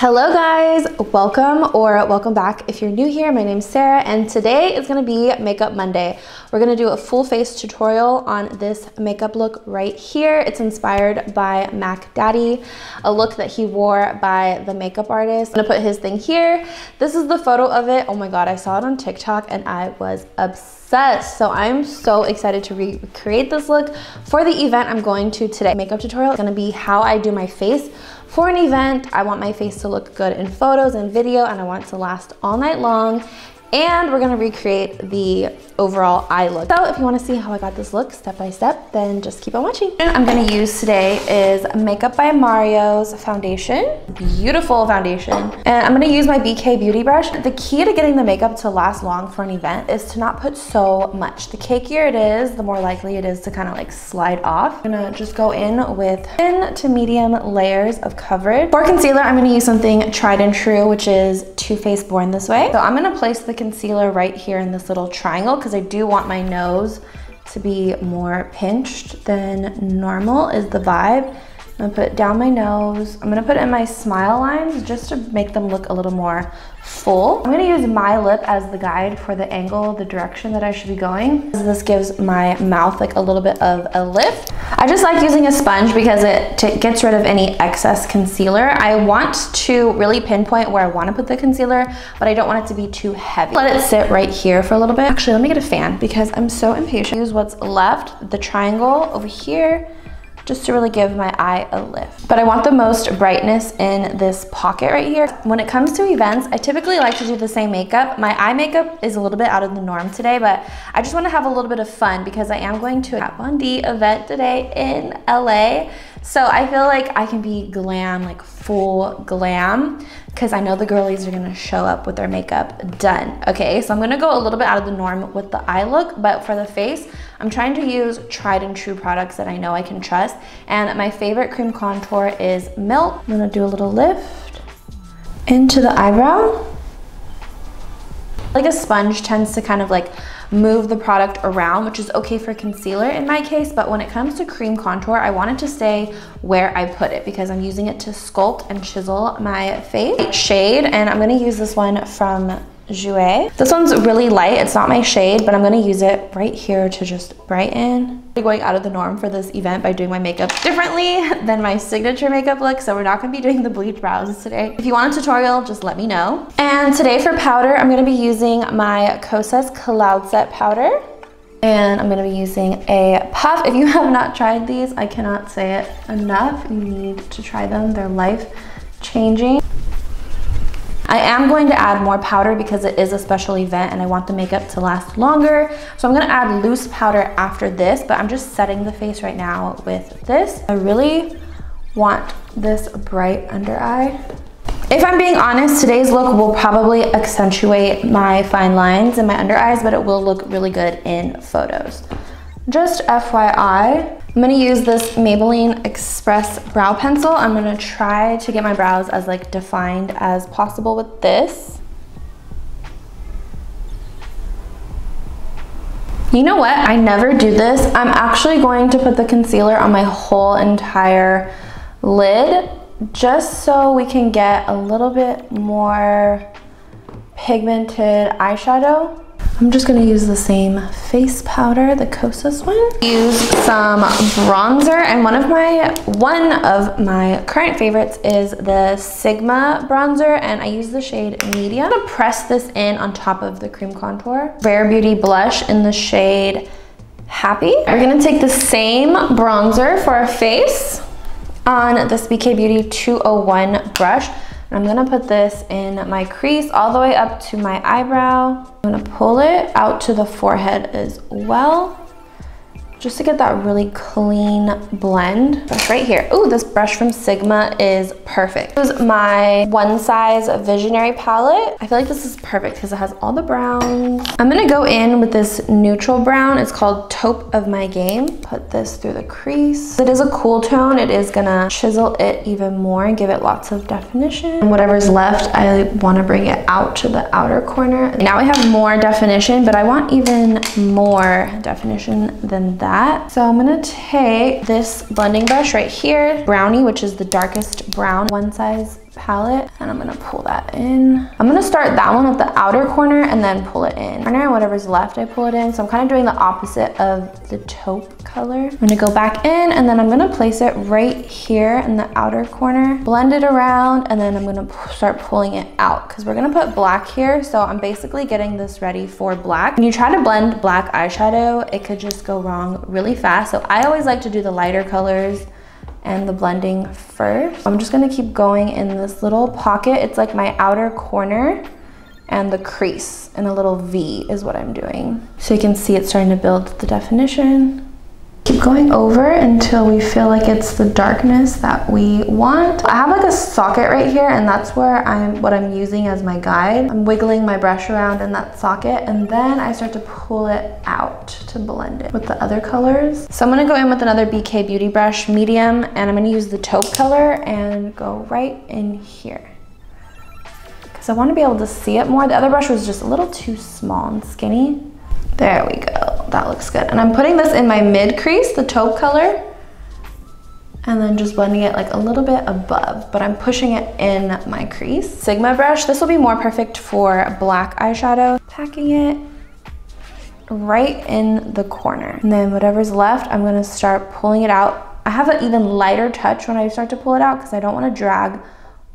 Hello guys, welcome or welcome back if you're new here. My name's Sarah and today is going to be Makeup Monday. We're going to do a full face tutorial on this makeup look right here. It's inspired by Mac Daddy, a look that he wore by the makeup artist. I'm going to put his thing here. This is the photo of it. Oh my god, I saw it on TikTok and I was obsessed. So I'm so excited to recreate this look for the event I'm going to today. Makeup tutorial is going to be how I do my face. For an event, I want my face to look good in photos and video, and I want it to last all night long. And we're gonna recreate the overall eye look. So if you wanna see how I got this look step by step, then just keep on watching. And I'm gonna use today is Makeup by Mario's foundation. Beautiful foundation. And I'm gonna use my BK beauty brush. The key to getting the makeup to last long for an event is to not put so much. The cakier it is, the more likely it is to kind of like slide off. I'm gonna just go in with thin to medium layers of coverage. For concealer, I'm gonna use something tried and true, which is Too Faced Born This Way. So I'm gonna place the concealer right here in this little triangle because I do want my nose to be more pinched than normal is the vibe. I'm gonna put it down my nose. I'm gonna put it in my smile lines just to make them look a little more full. I'm gonna use my lip as the guide for the angle, the direction that I should be going. This gives my mouth like a little bit of a lift. I just like using a sponge because it gets rid of any excess concealer. I want to really pinpoint where I want to put the concealer, but I don't want it to be too heavy. Let it sit right here for a little bit. Actually, let me get a fan because I'm so impatient. Use what's left, the triangle over here, just to really give my eye a lift. But I want the most brightness in this pocket right here. When it comes to events, I typically like to do the same makeup. My eye makeup is a little bit out of the norm today, but I just wanna have a little bit of fun because I am going to a Kat Von D event today in LA. So I feel like I can be glam, like full glam, because I know the girlies are gonna show up with their makeup done. Okay, so I'm gonna go a little bit out of the norm with the eye look, but for the face, I'm trying to use tried and true products that I know I can trust. And my favorite cream contour is Milk. I'm gonna do a little lift into the eyebrow. Like a sponge tends to kind of like move the product around, which is okay for concealer in my case, but when it comes to cream contour, I want it to stay where I put it because I'm using it to sculpt and chisel my face. Shade, and I'm gonna use this one from Jouer. This one's really light, it's not my shade, but I'm gonna use it right here to just brighten. I'm going out of the norm for this event by doing my makeup differently than my signature makeup look, so we're not gonna be doing the bleach brows today. If you want a tutorial, just let me know. And today for powder, I'm gonna be using my Kosas Cloud Set powder. And I'm gonna be using a puff. If you have not tried these, I cannot say it enough. You need to try them, they're life-changing. I am going to add more powder because it is a special event and I want the makeup to last longer. So I'm gonna add loose powder after this, but I'm just setting the face right now with this. I really want this bright under eye. If I'm being honest, today's look will probably accentuate my fine lines and my under eyes, but it will look really good in photos. Just FYI. I'm gonna use this Maybelline Express Brow Pencil. I'm gonna try to get my brows as like defined as possible with this. You know what? I never do this. I'm actually going to put the concealer on my whole entire lid just so we can get a little bit more pigmented eyeshadow. I'm just gonna use the same face powder, the Kosas one. Use some bronzer, and one of my current favorites is the Sigma bronzer, and I use the shade Medium. I'm gonna press this in on top of the cream contour. Rare Beauty blush in the shade Happy. We're gonna take the same bronzer for our face on this BK Beauty 201 brush. I'm gonna put this in my crease all the way up to my eyebrow. I'm gonna pull it out to the forehead as well, just to get that really clean blend. Brush right here. Ooh, this brush from Sigma is perfect. This is my One Size Visionary Palette. I feel like this is perfect because it has all the browns. I'm gonna go in with this neutral brown. It's called Taupe of My Game. Put this through the crease. It is a cool tone. It is gonna chisel it even more and give it lots of definition. And whatever's left, I wanna bring it out to the outer corner. Now I have more definition, but I want even more definition than that. So I'm gonna take this blending brush right here, Brownie, which is the darkest brown, One Size palette, and I'm gonna pull that in. I'm gonna start that one with the outer corner and then pull it in. Corner, whatever's left, I pull it in. So I'm kind of doing the opposite of the taupe color. I'm gonna go back in, and then I'm gonna place it right here in the outer corner, blend it around, and then I'm gonna start pulling it out because we're gonna put black here. So I'm basically getting this ready for black. When you try to blend black eyeshadow, it could just go wrong really fast. So I always like to do the lighter colors and the blending first. I'm just gonna keep going in this little pocket. It's like my outer corner and the crease and a little V is what I'm doing. So you can see it's starting to build the definition. Keep going over until we feel like it's the darkness that we want. I have like a socket right here, and that's where what I'm using as my guide. I'm wiggling my brush around in that socket, and then I start to pull it out to blend it with the other colors. So I'm gonna go in with another BK Beauty brush, medium, and I'm gonna use the taupe color and go right in here. Because I wanna be able to see it more. The other brush was just a little too small and skinny. There we go, that looks good. And I'm putting this in my mid crease, the taupe color, and then just blending it like a little bit above, but I'm pushing it in my crease. Sigma brush, this will be more perfect for black eyeshadow. Packing it right in the corner. And then whatever's left, I'm gonna start pulling it out. I have an even lighter touch when I start to pull it out because I don't wanna drag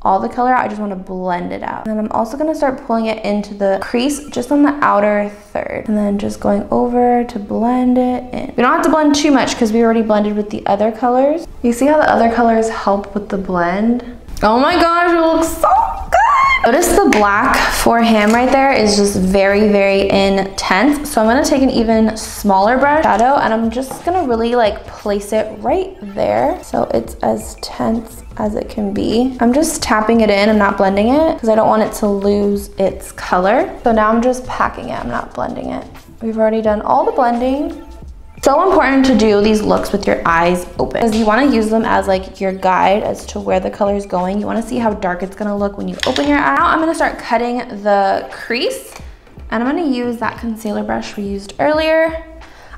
all the color out, I just wanna blend it out. And then I'm also gonna start pulling it into the crease just on the outer third. And then just going over to blend it in. We don't have to blend too much because we already blended with the other colors. You see how the other colors help with the blend? Oh my gosh, it looks so good! Notice the black for him right there is just very, very intense. So I'm gonna take an even smaller brush shadow and I'm just gonna really like place it right there. So it's as tense as it can be. I'm just tapping it in, I'm not blending it because I don't want it to lose its color. So now I'm just packing it, I'm not blending it. We've already done all the blending. So important to do these looks with your eyes open because you want to use them as like your guide as to where the color is going. You want to see how dark it's going to look when you open your eye. Now I'm going to start cutting the crease and I'm going to use that concealer brush we used earlier.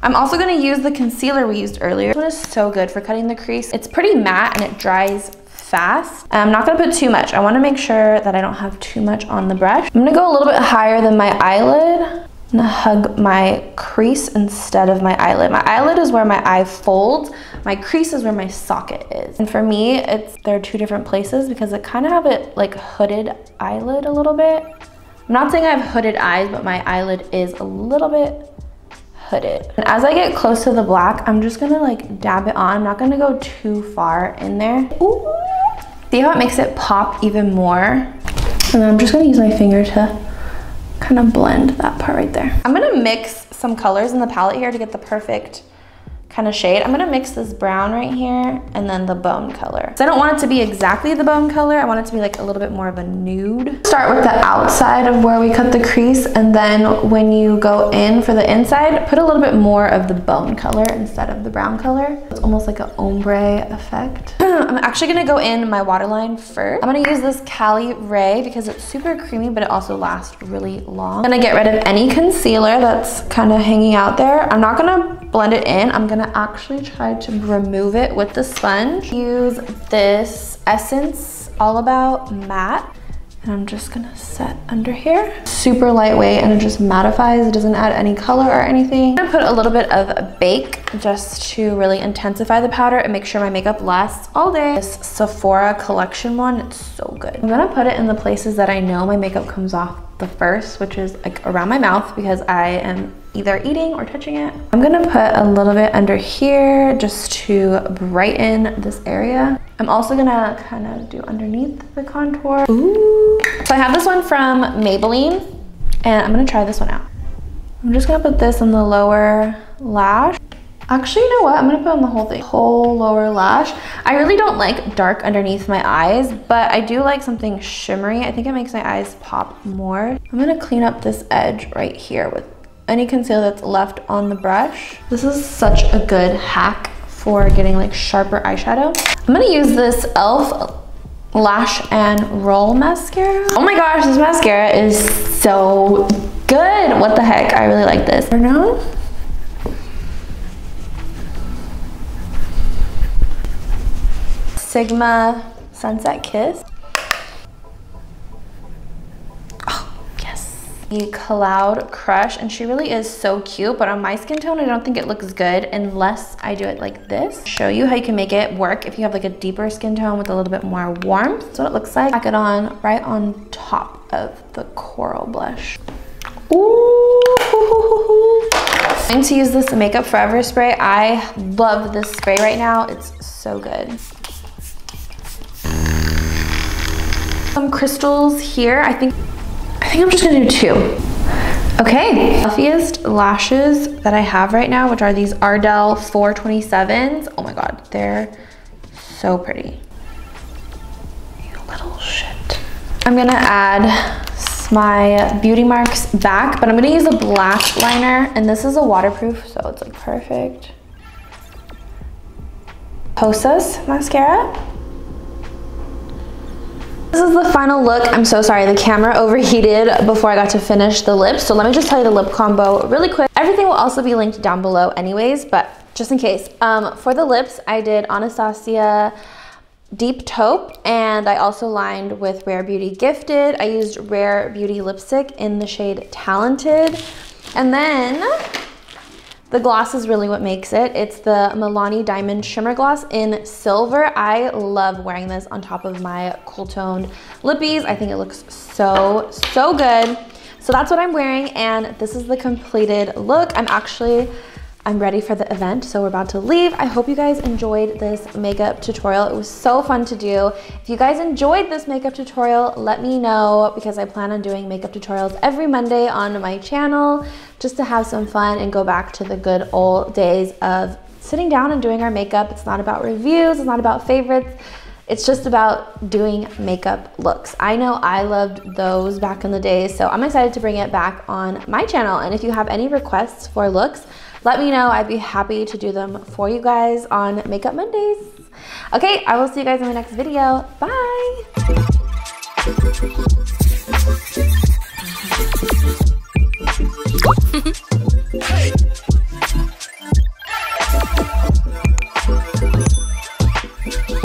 I'm also going to use the concealer we used earlier. This one is so good for cutting the crease. It's pretty matte and it dries fast. I'm not gonna put too much. I wanna make sure that I don't have too much on the brush. I'm gonna go a little bit higher than my eyelid. I'm gonna hug my crease instead of my eyelid. My eyelid is where my eye folds. My crease is where my socket is. And for me, there are two different places because I kind of have it like hooded eyelid a little bit. I'm not saying I have hooded eyes, but my eyelid is a little bit hooded. And as I get close to the black, I'm just gonna like dab it on. I'm not gonna go too far in there. Ooh. See how it makes it pop even more? And then I'm just gonna use my finger to kind of blend that part right there. I'm gonna mix some colors in the palette here to get the perfect kind of shade. I'm gonna mix this brown right here and then the bone color. So I don't want it to be exactly the bone color. I want it to be like a little bit more of a nude. Start with the outside of where we cut the crease, and then when you go in for the inside, put a little bit more of the bone color instead of the brown color. It's almost like an ombre effect. I'm actually gonna go in my waterline first. I'm gonna use this Cali Ray because it's super creamy, but it also lasts really long. I'm gonna get rid of any concealer that's kind of hanging out there. I'm not gonna blend it in. I'm gonna actually try to remove it with the sponge. Use this Essence All About Matte, and I'm just gonna set under here. Super lightweight, and it just mattifies. It doesn't add any color or anything. I'm gonna put a little bit of a bake just to really intensify the powder and make sure my makeup lasts all day. This Sephora collection one, it's so good. I'm gonna put it in the places that I know my makeup comes off the first, which is like around my mouth because I am either eating or touching it. I'm gonna put a little bit under here just to brighten this area. I'm also gonna kind of do underneath the contour. Ooh. So I have this one from Maybelline and I'm gonna try this one out. I'm just gonna put this on the lower lash. Actually, you know what? I'm gonna put on the whole thing. Whole lower lash. I really don't like dark underneath my eyes, but I do like something shimmery. I think it makes my eyes pop more. I'm gonna clean up this edge right here with any concealer that's left on the brush. This is such a good hack for getting like sharper eyeshadow. I'm gonna use this e.l.f. Lash n Roll mascara. Oh my gosh, this mascara is so good. What the heck? I really like this. Or no? Sigma Sunset Kiss. the Cloud Crush, and she really is so cute, but on my skin tone I don't think it looks good unless I do it like this. Show you how you can make it work if you have like a deeper skin tone with a little bit more warmth. That's what it looks like. Pack it on right on top of the coral blush. Ooh. I'm going to use this Makeup Forever spray. I love this spray right now. It's so good. Some crystals here. I think I'm just gonna do two. Okay, the fluffiest lashes that I have right now, which are these Ardell 427s. Oh my God, they're so pretty. You little shit. I'm gonna add my beauty marks back, but I'm gonna use a black liner, and this is a waterproof, so it's like perfect. Kosas mascara. This is the final look. I'm so sorry, the camera overheated before I got to finish the lips, so let me just tell you the lip combo really quick. Everything will also be linked down below anyways, but just in case. For the lips, I did Anastasia Deep Taupe, and I also lined with Rare Beauty Gifted. I used Rare Beauty lipstick in the shade Talented. And then the gloss is really what makes it. It's the Milani Diamond Shimmer Gloss in Silver. I love wearing this on top of my cool-toned lippies. I think it looks so, so good. So that's what I'm wearing, and this is the completed look. I'm ready for the event, so we're about to leave. I hope you guys enjoyed this makeup tutorial. It was so fun to do. If you guys enjoyed this makeup tutorial, let me know, because I plan on doing makeup tutorials every Monday on my channel, just to have some fun and go back to the good old days of sitting down and doing our makeup. It's not about reviews, it's not about favorites. It's just about doing makeup looks. I know I loved those back in the day, so I'm excited to bring it back on my channel. And if you have any requests for looks, let me know. I'd be happy to do them for you guys on Makeup Mondays. Okay, I will see you guys in my next video. Bye.